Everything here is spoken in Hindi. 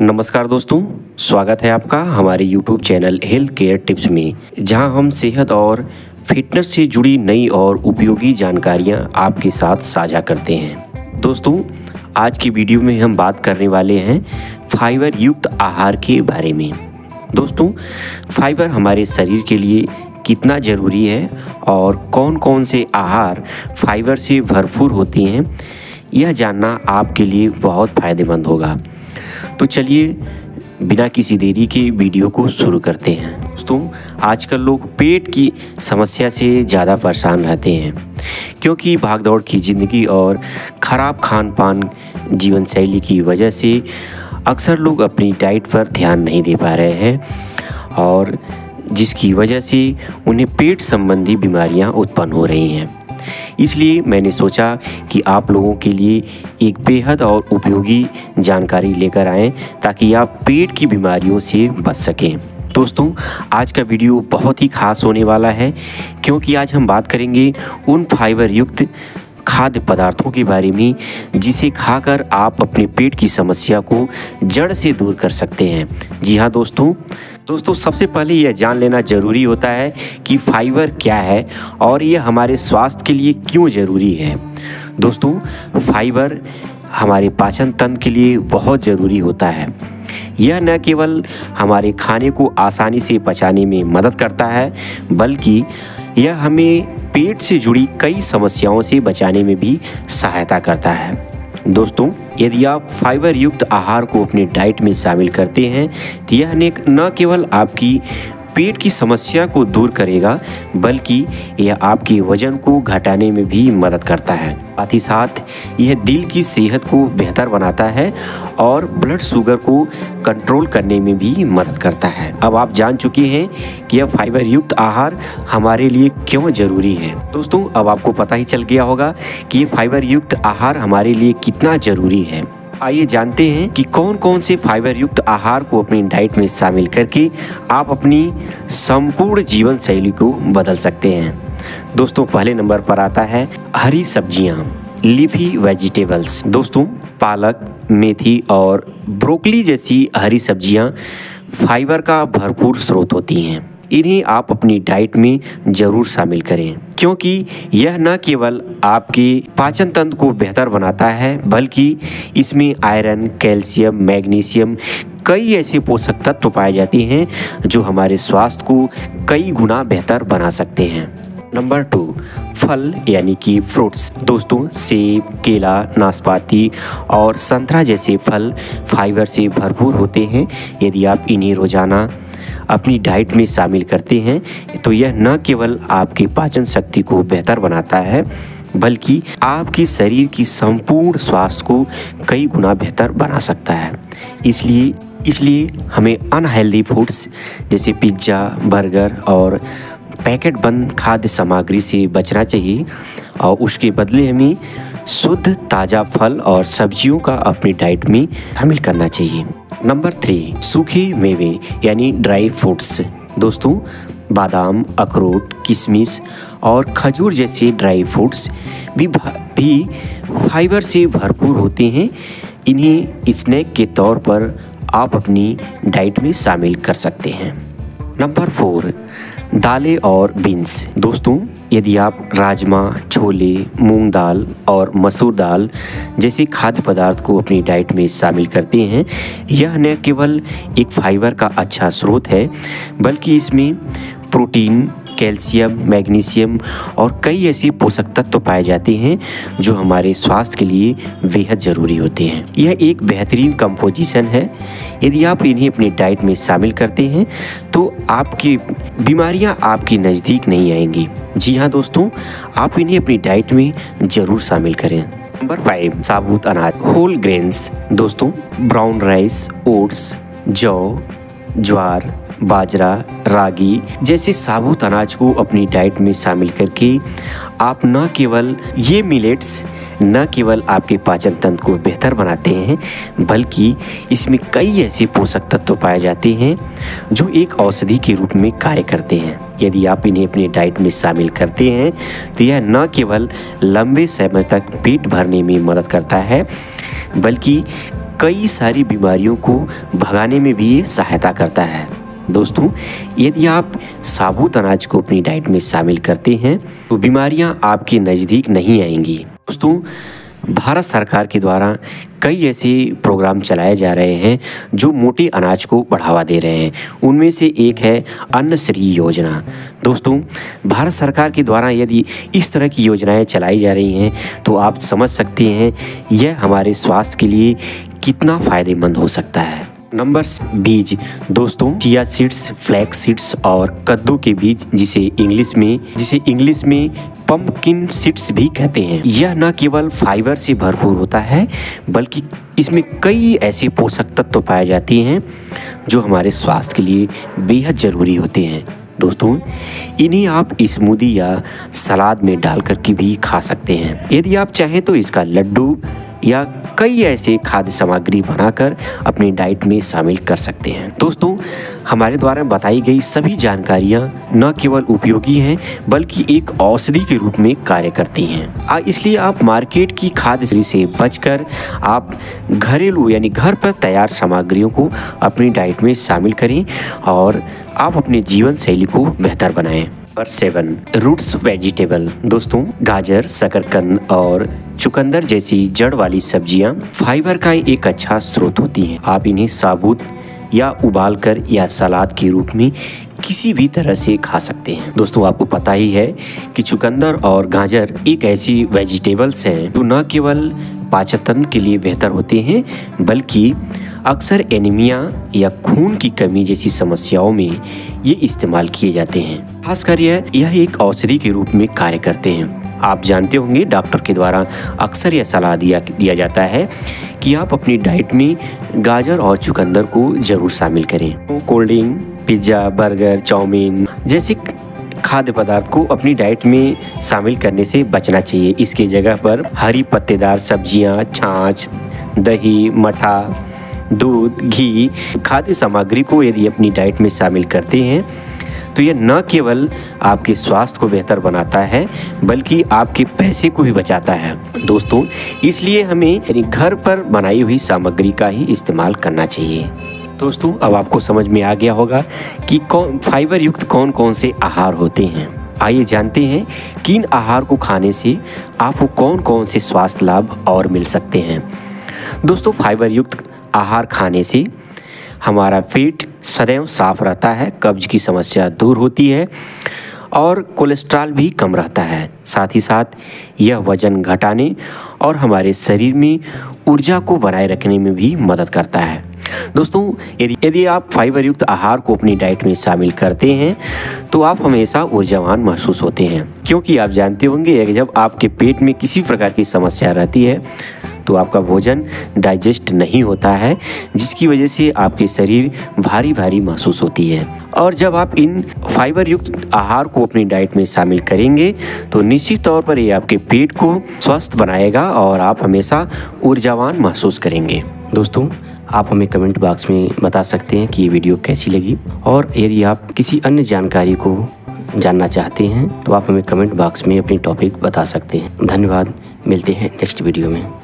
नमस्कार दोस्तों, स्वागत है आपका हमारे YouTube channel health care tips में, जहां हम सेहत और फिटनेस से जुड़ी नई और उपयोगी जानकारियां आपके साथ साझा करते हैं। दोस्तों, आज की वीडियो में हम बात करने वाले हैं फाइबर युक्त आहार के बारे में। दोस्तों, फाइबर हमारे शरीर के लिए कितना ज़रूरी है और कौन कौन से आहार फाइबर से भरपूर होते हैं, यह जानना आपके लिए बहुत फ़ायदेमंद होगा। तो चलिए बिना किसी देरी के वीडियो को शुरू करते हैं। दोस्तों, आजकल लोग पेट की समस्या से ज़्यादा परेशान रहते हैं, क्योंकि भागदौड़ की ज़िंदगी और ख़राब खान पान जीवन शैली की वजह से अक्सर लोग अपनी डाइट पर ध्यान नहीं दे पा रहे हैं, और जिसकी वजह से उन्हें पेट संबंधी बीमारियां उत्पन्न हो रही हैं। इसलिए मैंने सोचा कि आप लोगों के लिए एक बेहद और उपयोगी जानकारी लेकर आएँ, ताकि आप पेट की बीमारियों से बच सकें। दोस्तों, आज का वीडियो बहुत ही खास होने वाला है, क्योंकि आज हम बात करेंगे उन फाइबर युक्त खाद्य पदार्थों के बारे में जिसे खाकर आप अपने पेट की समस्या को जड़ से दूर कर सकते हैं। जी हाँ दोस्तों, सबसे पहले यह जान लेना ज़रूरी होता है कि फाइबर क्या है और यह हमारे स्वास्थ्य के लिए क्यों ज़रूरी है। दोस्तों, फाइबर हमारे पाचन तंत्र के लिए बहुत ज़रूरी होता है। यह न केवल हमारे खाने को आसानी से पचाने में मदद करता है, बल्कि यह हमें पेट से जुड़ी कई समस्याओं से बचाने में भी सहायता करता है। दोस्तों, यदि आप फाइबर युक्त आहार को अपने डाइट में शामिल करते हैं, तो यह न केवल आपकी पेट की समस्या को दूर करेगा, बल्कि यह आपके वजन को घटाने में भी मदद करता है। साथ ही साथ यह दिल की सेहत को बेहतर बनाता है और ब्लड शुगर को कंट्रोल करने में भी मदद करता है। अब आप जान चुके हैं कि यह फाइबर युक्त आहार हमारे लिए क्यों ज़रूरी है। दोस्तों, अब आपको पता ही चल गया होगा कि यह फाइबर युक्त आहार हमारे लिए कितना ज़रूरी है। आइए जानते हैं कि कौन कौन से फाइबर युक्त आहार को अपनी डाइट में शामिल करके आप अपनी संपूर्ण जीवन शैली को बदल सकते हैं। दोस्तों, पहले नंबर पर आता है हरी सब्जियां, लीफी वेजिटेबल्स। दोस्तों, पालक, मेथी और ब्रोकली जैसी हरी सब्जियां फाइबर का भरपूर स्रोत होती हैं। इन्हें आप अपनी डाइट में ज़रूर शामिल करें, क्योंकि यह न केवल आपके पाचन तंत्र को बेहतर बनाता है, बल्कि इसमें आयरन, कैल्शियम, मैग्नीशियम, कई ऐसे पोषक तत्व पाए जाते हैं जो हमारे स्वास्थ्य को कई गुना बेहतर बना सकते हैं। नंबर 2, फल यानी कि फ्रूट्स। दोस्तों, सेब, केला, नाशपाती और संतरा जैसे फल फाइबर से भरपूर होते हैं। यदि आप इन्हें रोज़ाना अपनी डाइट में शामिल करते हैं, तो यह न केवल आपकी पाचन शक्ति को बेहतर बनाता है, बल्कि आपके शरीर की संपूर्ण स्वास्थ्य को कई गुना बेहतर बना सकता है। इसलिए हमें अनहेल्दी फूड्स जैसे पिज्ज़ा, बर्गर और पैकेट बंद खाद्य सामग्री से बचना चाहिए, और उसके बदले हमें शुद्ध ताज़ा फल और सब्जियों का अपनी डाइट में शामिल करना चाहिए। नंबर 3, सूखे मेवे यानी ड्राई फ्रूट्स। दोस्तों, बादाम, अखरोट, किशमिश और खजूर जैसे ड्राई फ्रूट्स भी फाइबर से भरपूर होते हैं। इन्हें स्नैक के तौर पर आप अपनी डाइट में शामिल कर सकते हैं। नंबर 4, दालें और बीन्स। दोस्तों, यदि आप राजमा, छोले, मूंग दाल और मसूर दाल जैसे खाद्य पदार्थ को अपनी डाइट में शामिल करते हैं, यह न केवल एक फाइबर का अच्छा स्रोत है, बल्कि इसमें प्रोटीन, कैल्शियम, मैग्नीशियम और कई ऐसे पोषक तत्व पाए जाते हैं जो हमारे स्वास्थ्य के लिए बेहद ज़रूरी होते हैं। यह एक बेहतरीन कंपोजिशन है। यदि आप इन्हें अपनी डाइट में शामिल करते हैं, तो आपकी बीमारियां आपके नज़दीक नहीं आएंगी। जी हाँ दोस्तों, आप इन्हें अपनी डाइट में ज़रूर शामिल करें। नंबर 5, साबुत अनाज, होल ग्रेन्स। दोस्तों, ब्राउन राइस, ओट्स, जौ, ज्वार, बाजरा, रागी जैसे साबुत अनाज को अपनी डाइट में शामिल करके आप ये मिलेट्स न केवल आपके पाचन तंत्र को बेहतर बनाते हैं, बल्कि इसमें कई ऐसे पोषक तत्व पाए जाते हैं जो एक औषधि के रूप में कार्य करते हैं। यदि आप इन्हें अपनी डाइट में शामिल करते हैं, तो यह न केवल लंबे समय तक पेट भरने में मदद करता है, बल्कि कई सारी बीमारियों को भगाने में भी ये सहायता करता है। दोस्तों, यदि आप साबुत अनाज को अपनी डाइट में शामिल करते हैं तो बीमारियां आपके नज़दीक नहीं आएंगी। दोस्तों, भारत सरकार के द्वारा कई ऐसे प्रोग्राम चलाए जा रहे हैं जो मोटे अनाज को बढ़ावा दे रहे हैं। उनमें से एक है अन्नश्री योजना। दोस्तों, भारत सरकार के द्वारा यदि इस तरह की योजनाएं चलाई जा रही हैं तो आप समझ सकते हैं यह हमारे स्वास्थ्य के लिए कितना फ़ायदेमंद हो सकता है। नंबर बीज। दोस्तों, चिया सीड्स, फ्लैक्स सीड्स और कद्दू के बीज जिसे इंग्लिश में पम्पकिन सीड्स भी कहते हैं, यह न केवल फाइबर से भरपूर होता है बल्कि इसमें कई ऐसे पोषक तत्व पाए जाते हैं जो हमारे स्वास्थ्य के लिए बेहद ज़रूरी होते हैं। दोस्तों, इन्हें आप स्मूदी या सलाद में डाल करके भी खा सकते हैं। यदि आप चाहें तो इसका लड्डू या कई ऐसे खाद्य सामग्री बनाकर अपनी डाइट में शामिल कर सकते हैं। दोस्तों, हमारे द्वारा बताई गई सभी जानकारियाँ न केवल उपयोगी हैं बल्कि एक औषधि के रूप में कार्य करती हैं। इसलिए आप मार्केट की खाद्य से बचकर आप घरेलू यानी घर पर तैयार सामग्रियों को अपनी डाइट में शामिल करें और आप अपने जीवन शैली को बेहतर बनाएं। 7 रूट्स वेजिटेबल। दोस्तों, गाजर, शकरकंद और चुकंदर जैसी जड़ वाली सब्जियां फाइबर का एक अच्छा स्रोत होती हैं। आप इन्हें साबुत या उबालकर या सलाद के रूप में किसी भी तरह से खा सकते हैं। दोस्तों, आपको पता ही है कि चुकंदर और गाजर एक ऐसी वेजिटेबल्स हैं जो न केवल पाचन तंत्र के लिए बेहतर होते हैं बल्कि अक्सर एनीमिया या खून की कमी जैसी समस्याओं में ये इस्तेमाल किए जाते हैं। खासकर यह एक औषधि के रूप में कार्य करते हैं। आप जानते होंगे डॉक्टर के द्वारा अक्सर यह सलाह दिया जाता है कि आप अपनी डाइट में गाजर और चुकंदर को जरूर शामिल करें। Cold drink, pizza, burger, chow mein जैसे खाद्य पदार्थ को अपनी डाइट में शामिल करने से बचना चाहिए। इसके जगह पर हरी पत्तेदार सब्जियां, छाछ, दही, मठा, दूध, घी खाद्य सामग्री को यदि अपनी डाइट में शामिल करते हैं तो यह न केवल आपके स्वास्थ्य को बेहतर बनाता है बल्कि आपके पैसे को भी बचाता है। दोस्तों, इसलिए हमें घर पर बनाई हुई सामग्री का ही इस्तेमाल करना चाहिए। दोस्तों, अब आपको समझ में आ गया होगा कि फाइबर युक्त कौन कौन से आहार होते हैं। आइए जानते हैं कि इन आहार को खाने से आपको कौन कौन से स्वास्थ्य लाभ और मिल सकते हैं। दोस्तों, फाइबर युक्त आहार खाने से हमारा पेट सदैव साफ रहता है, कब्ज की समस्या दूर होती है और कोलेस्ट्रॉल भी कम रहता है। साथ ही साथ यह वजन घटाने और हमारे शरीर में ऊर्जा को बनाए रखने में भी मदद करता है। दोस्तों, यदि आप फाइबर युक्त आहार को अपनी डाइट में शामिल करते हैं तो आप हमेशा ऊर्जावान महसूस होते हैं, क्योंकि आप जानते होंगे कि जब आपके पेट में किसी प्रकार की समस्या रहती है तो आपका भोजन डाइजेस्ट नहीं होता है, जिसकी वजह से आपके शरीर भारी भारी महसूस होती है। और जब आप इन फाइबर युक्त आहार को अपनी डाइट में शामिल करेंगे तो निश्चित तौर पर ये आपके पेट को स्वस्थ बनाएगा और आप हमेशा ऊर्जावान महसूस करेंगे। दोस्तों, आप हमें कमेंट बॉक्स में बता सकते हैं कि ये वीडियो कैसी लगी, और यदि आप किसी अन्य जानकारी को जानना चाहते हैं तो आप हमें कमेंट बॉक्स में अपनी टॉपिक बता सकते हैं। धन्यवाद, मिलते हैं नेक्स्ट वीडियो में।